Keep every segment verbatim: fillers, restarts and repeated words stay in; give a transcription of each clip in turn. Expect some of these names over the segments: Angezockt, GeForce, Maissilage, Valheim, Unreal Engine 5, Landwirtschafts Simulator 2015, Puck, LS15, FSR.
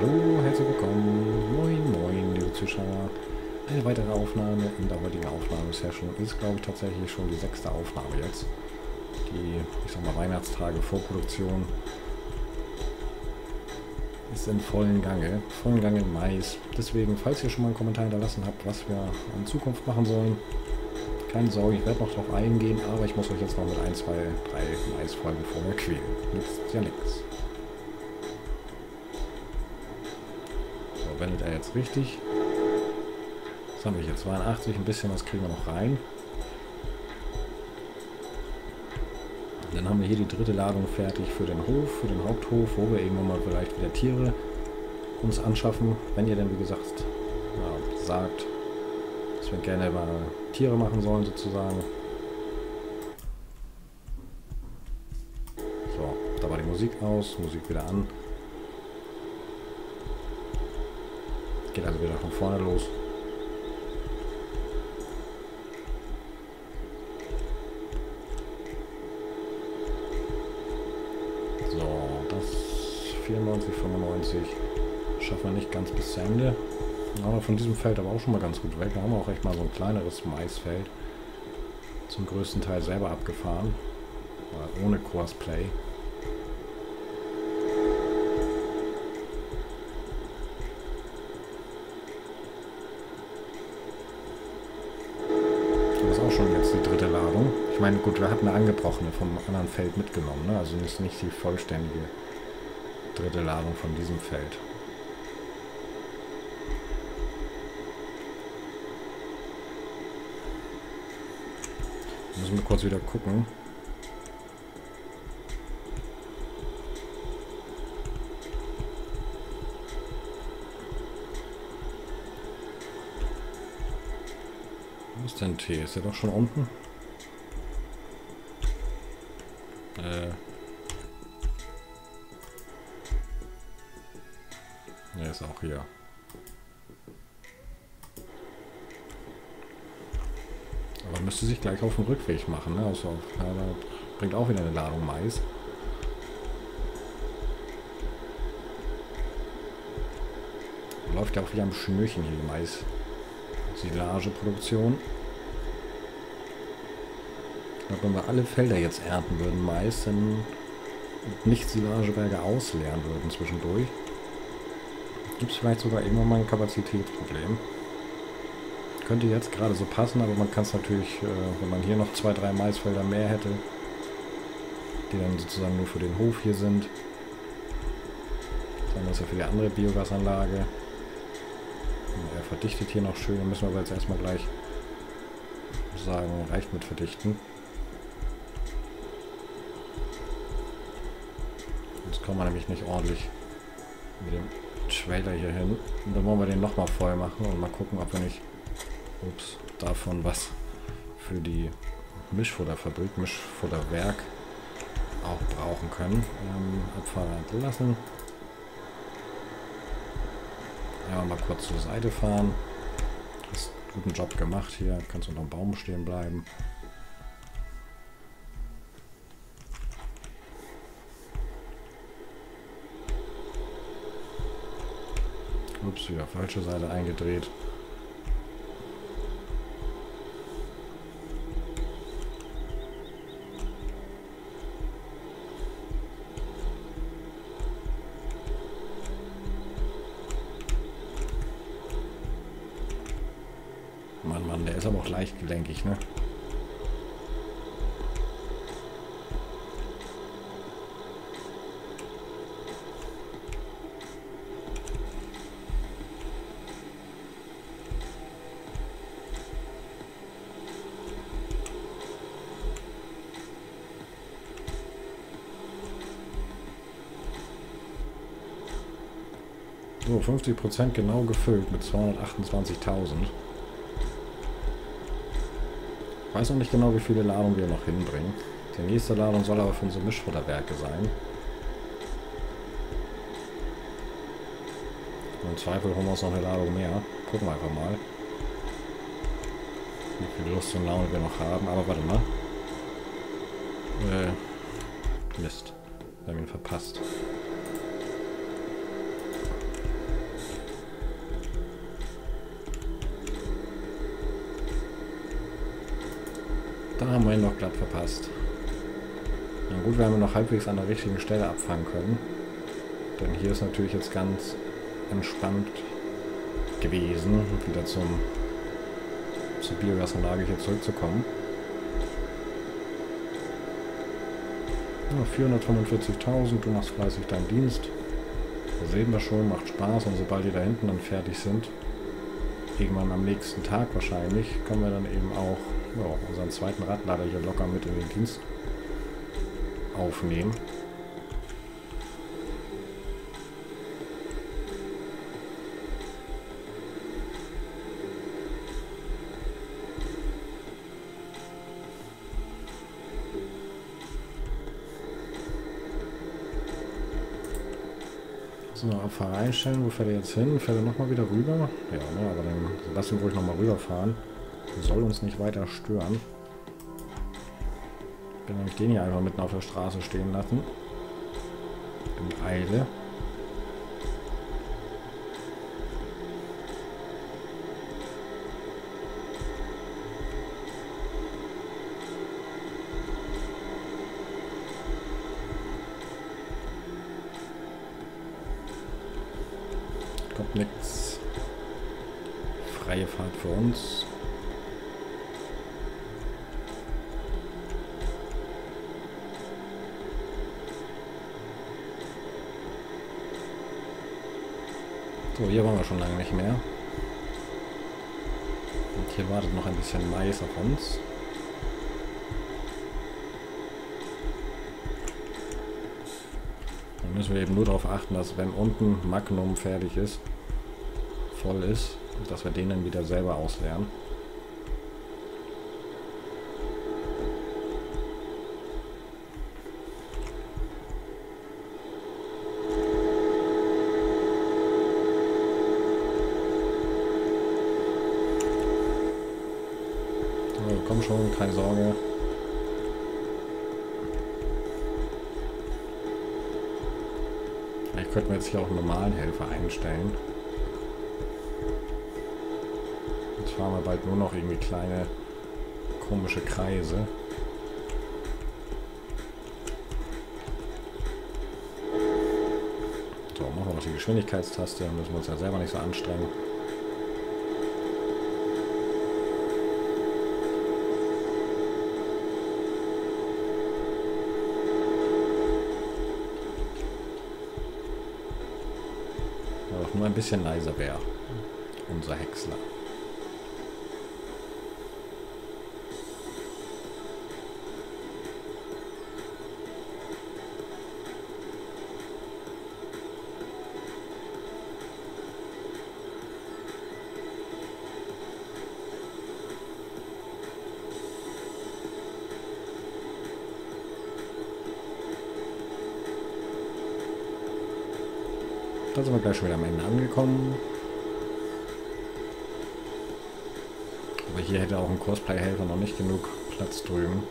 Hallo, herzlich willkommen. Moin, moin, liebe Zuschauer. Eine weitere Aufnahme in der heutigen Aufnahmesession ist, glaube ich, tatsächlich schon die sechste Aufnahme jetzt. Die, ich sag mal, Weihnachtstage Vorproduktion ist in vollen Gange, vollen Gange im Mais. Deswegen, falls ihr schon mal einen Kommentar hinterlassen habt, was wir in Zukunft machen sollen, keine Sorge, ich werde noch drauf eingehen, aber ich muss euch jetzt noch mit ein, zwei, drei Mais-Folgen vorher quälen. Nützt ja nichts. So, wendet er jetzt richtig. Was haben wir hier? zweiundachtzig, ein bisschen was kriegen wir noch rein. Dann haben wir hier die dritte Ladung fertig für den Hof, für den Haupthof, wo wir irgendwann mal vielleicht wieder Tiere uns anschaffen. Wenn ihr denn, wie gesagt, ja, sagt, dass wir gerne mal Tiere machen sollen, sozusagen. So, da war die Musik aus, Musik wieder an. Geht also wieder von vorne los. vierundneunzig, fünfundneunzig schaffen wir nicht ganz bis zu Ende. Aber von diesem Feld aber auch schon mal ganz gut weg. Da haben wir auch echt mal so ein kleineres Maisfeld zum größten Teil selber abgefahren. Mal ohne Crossplay. Das ist auch schon jetzt die dritte Ladung. Ich meine, gut, wir hatten eine angebrochene vom anderen Feld mitgenommen, ne? Also nicht, nicht die vollständige dritte Ladung von diesem Feld. Müssen wir kurz wieder gucken. Wo ist denn T? Ist der doch schon unten? Äh. Der ist auch hier. Aber man müsste sich gleich auf den Rückweg machen, ne? Also, ja, da bringt auch wieder eine Ladung Mais. Da läuft ja auch wieder am Schnürchen hier die Mais-Silage-Produktion. Ich glaube, wenn wir alle Felder jetzt ernten würden, Mais, dann nicht Silageberge ausleeren würden zwischendurch. Gibt es vielleicht sogar immer mal ein Kapazitätsproblem. Könnte jetzt gerade so passen, aber man kann es natürlich, äh, wenn man hier noch zwei, drei Maisfelder mehr hätte, die dann sozusagen nur für den Hof hier sind. Dann ist ja für die andere Biogasanlage. Er verdichtet hier noch schön, dann müssen wir aber jetzt erstmal gleich sagen, reicht mit verdichten. Jetzt kommen wir nämlich nicht ordentlich mit dem Trailer hier hin und dann wollen wir den nochmal voll machen und mal gucken, ob wir nicht ups, davon was für die Mischfutterfabrik, Mischfutterwerk auch brauchen können. Ähm, Abfahrer entlassen. Ja, mal kurz zur Seite fahren. Hast einen guten Job gemacht hier. Kannst unter dem Baum stehen bleiben. Ups, wieder falsche Seite eingedreht. Mann, Mann, der ist aber auch leicht gelenkig, ne? So, fünfzig Prozent genau gefüllt mit zweihundertachtundzwanzigtausend. Ich weiß noch nicht genau, wie viele Ladungen wir noch hinbringen. Die nächste Ladung soll aber für unsere Mischfutterwerke sein. Und im Zweifel holen wir uns noch eine Ladung mehr. Gucken wir einfach mal, wie viel Lust und Laune wir noch haben. Aber warte mal. Äh, Mist. Wir haben ihn verpasst. Dann haben wir ihn noch glatt verpasst. Na gut, wir haben ihn noch halbwegs an der richtigen Stelle abfangen können. Denn hier ist natürlich jetzt ganz entspannt gewesen, wieder zum, zur Biogasanlage hier zurückzukommen. Ja, vierhundertfünfundvierzigtausend, du machst fleißig deinen Dienst. Das sehen wir schon, macht Spaß, und sobald die da hinten dann fertig sind, irgendwann am nächsten Tag wahrscheinlich, können wir dann eben auch ja, unseren zweiten Radlader hier locker mit in den Dienst aufnehmen. So, Abfahrer einstellen, wo fährt er jetzt hin? Fährt er nochmal wieder rüber? Ja, ne, aber dann lassen wir ruhig nochmal rüberfahren. Soll uns nicht weiter stören. Ich bin nämlich den hier einfach mitten auf der Straße stehen lassen. In Eile. Nichts. Freie Fahrt für uns. So, hier waren wir schon lange nicht mehr. Und hier wartet noch ein bisschen Mais auf uns. Dann müssen wir eben nur darauf achten, dass wenn unten Magnum fertig ist, voll ist, dass wir den dann wieder selber ausleeren. So, komm schon, keine Sorge. Vielleicht könnten wir jetzt hier auch einen normalen Helfer einstellen. Fahren wir bald nur noch irgendwie kleine komische Kreise. So, machen wir noch die Geschwindigkeitstaste, dann müssen wir uns ja selber nicht so anstrengen. Weil auch nur ein bisschen leiser wäre, unser Häcksler. Da sind wir gleich schon wieder am Ende angekommen. Aber hier hätte auch ein Cosplay-Helfer noch nicht genug Platz drüben.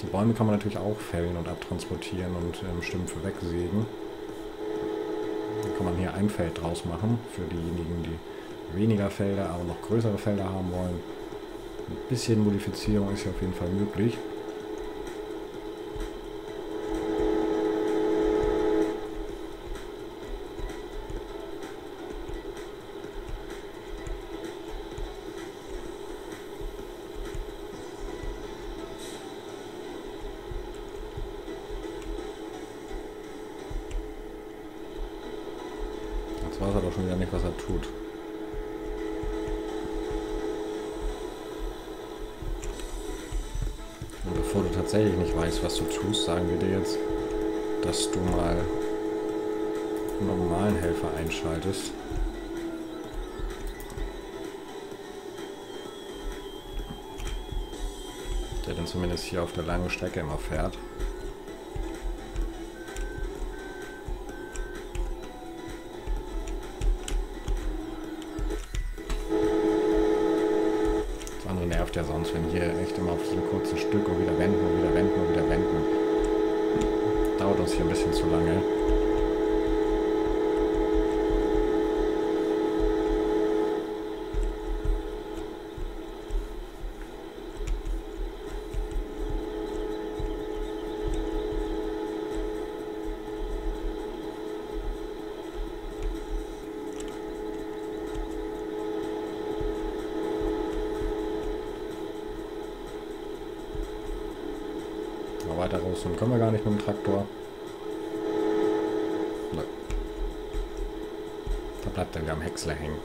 Die Bäume kann man natürlich auch fällen und abtransportieren und ähm, Stümpfe wegsägen. Dann kann man hier ein Feld draus machen für diejenigen, die weniger Felder, aber noch größere Felder haben wollen. Ein bisschen Modifizierung ist hier auf jeden Fall möglich. Weiß er doch schon wieder nicht, was er tut. Und bevor du tatsächlich nicht weißt, was du tust, sagen wir dir jetzt, dass du mal einen normalen Helfer einschaltest. Der dann zumindest hier auf der langen Strecke immer fährt. Nervt ja sonst, wenn hier echt immer auf diesem kurzen Stück und wieder wenden und wieder wenden und wieder wenden. Dauert uns hier ein bisschen zu lange. Ausnehmen können wir gar nicht mit dem Traktor. Nö. Da bleibt dann wieder am Häcksler hängen.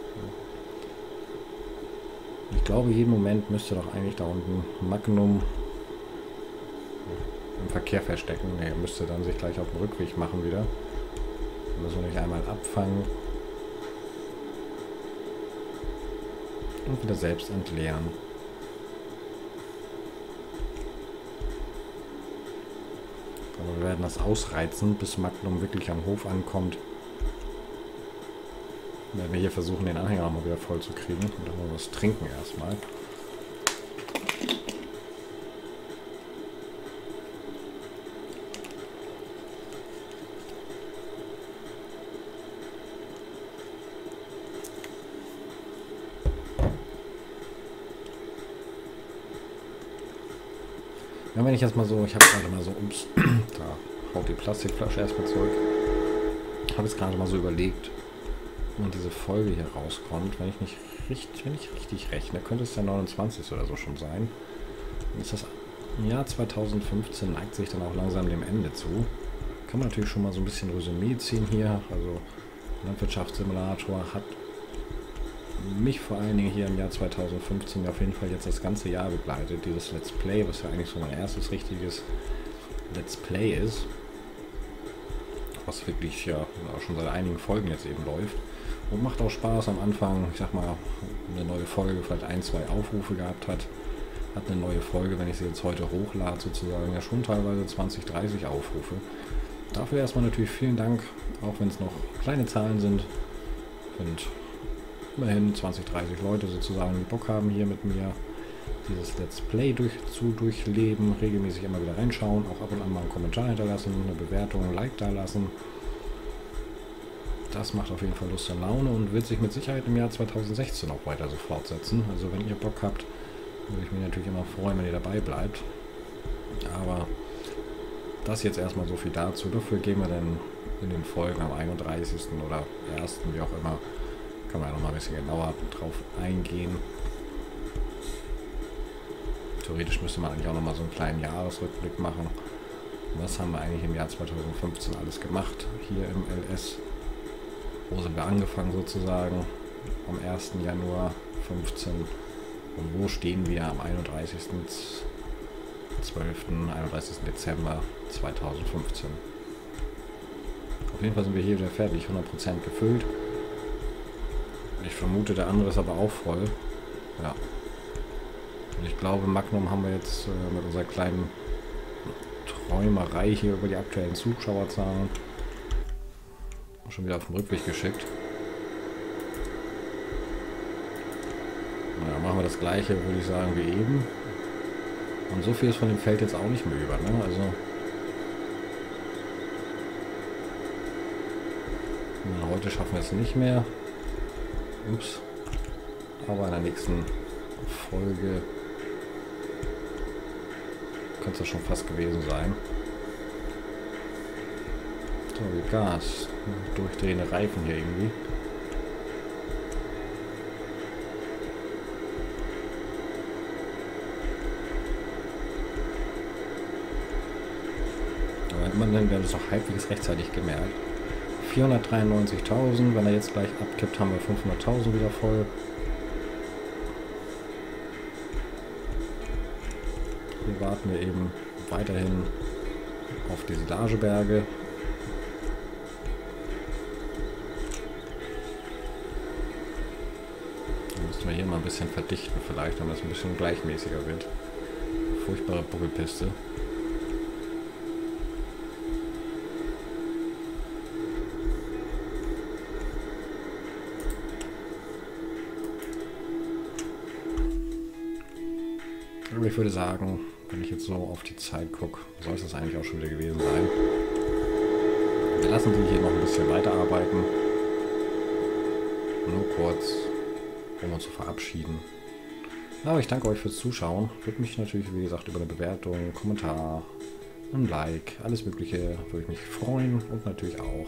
Ich glaube, jeden Moment müsste doch eigentlich da unten Magnum im Verkehr verstecken. Ne, er müsste dann sich gleich auf den Rückweg machen wieder. Da müssen wir nicht einmal abfangen. Und wieder selbst entleeren. Aber wir werden das ausreizen, bis Magnum wirklich am Hof ankommt. Dann werden wir hier versuchen, den Anhänger nochmal wieder voll zu kriegen. Und dann wollen wir was trinken erstmal. Ja, wenn ich jetzt mal so, ich habe gerade mal so, ups, da haut die Plastikflasche erstmal zurück. Ich habe jetzt gerade mal so überlegt, wenn diese Folge hier rauskommt, wenn ich nicht richtig, wenn ich richtig rechne, könnte es der neunundzwanzigste oder so schon sein. Dann ist das im Jahr zweitausendfünfzehn, neigt sich dann auch langsam dem Ende zu. Kann man natürlich schon mal so ein bisschen Resümee ziehen hier. Also Landwirtschaftssimulator hat mich vor allen Dingen hier im Jahr zweitausendfünfzehn auf jeden Fall jetzt das ganze Jahr begleitet. Dieses Let's Play, was ja eigentlich so mein erstes richtiges Let's Play ist, was wirklich ja auch schon seit einigen Folgen jetzt eben läuft und macht auch Spaß. Am Anfang, ich sag mal, eine neue Folge vielleicht ein, zwei Aufrufe gehabt hat, hat eine neue Folge, wenn ich sie jetzt heute hochlade sozusagen, ja schon teilweise zwanzig, dreißig Aufrufe. Dafür erstmal natürlich vielen Dank, auch wenn es noch kleine Zahlen sind und immerhin zwanzig, dreißig Leute sozusagen, die Bock haben, hier mit mir dieses Let's Play durch, zu durchleben, regelmäßig immer wieder reinschauen, auch ab und an mal einen Kommentar hinterlassen, eine Bewertung, ein Like da lassen. Das macht auf jeden Fall Lust und Laune und wird sich mit Sicherheit im Jahr zweitausendsechzehn auch weiter so fortsetzen. Also wenn ihr Bock habt, würde ich mich natürlich immer freuen, wenn ihr dabei bleibt. Aber das jetzt erstmal so viel dazu. Dafür gehen wir dann in den Folgen am einunddreißigsten oder ersten, wie auch immer, kann man ja noch mal ein bisschen genauer drauf eingehen. Theoretisch müsste man eigentlich auch noch mal so einen kleinen Jahresrückblick machen. Was haben wir eigentlich im Jahr zweitausendfünfzehn alles gemacht hier im L S? Wo sind wir angefangen sozusagen am ersten Januar fünfzehn? Und wo stehen wir am einunddreißigsten zwölften, einunddreißigsten Dezember zweitausendfünfzehn? Auf jeden Fall sind wir hier wieder fertig, hundert Prozent gefüllt. Ich vermute, der andere ist aber auch voll. Ja. Und ich glaube, Magnum haben wir jetzt äh, mit unserer kleinen Träumerei hier über die aktuellen Zuschauerzahlen schon wieder auf den Rückweg geschickt. Naja, machen wir das gleiche, würde ich sagen, wie eben. Und so viel ist von dem Feld jetzt auch nicht mehr über, ne? Also na, heute schaffen wir es nicht mehr. Ups. Aber in der nächsten Folge könnte es ja schon fast gewesen sein. So, wie Gas. Durchdrehende Reifen hier irgendwie. Aber hätte man dann wäre das auch halbwegs rechtzeitig gemerkt. vierhundertdreiundneunzigtausend, wenn er jetzt gleich abkippt, haben wir fünfhunderttausend wieder voll. Hier warten wir eben weiterhin auf die Silageberge. Dann müssen wir hier mal ein bisschen verdichten vielleicht, damit es ein bisschen gleichmäßiger wird. Furchtbare Buckelpiste. Ich würde sagen, wenn ich jetzt so auf die Zeit gucke, soll es das eigentlich auch schon wieder gewesen sein. Wir lassen die hier noch ein bisschen weiterarbeiten. Nur kurz, um uns zu verabschieden. Aber ich danke euch fürs Zuschauen. Würde mich natürlich, wie gesagt, über eine Bewertung, einen Kommentar, ein Like, alles Mögliche würde ich mich freuen. Und natürlich auch,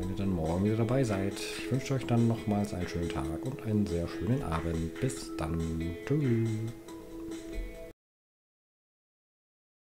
wenn ihr dann morgen wieder dabei seid. Ich wünsche euch dann nochmals einen schönen Tag und einen sehr schönen Abend. Bis dann. Tschüss.